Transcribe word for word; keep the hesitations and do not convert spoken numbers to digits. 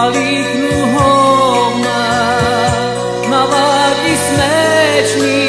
malignu hovna, mala i smećni.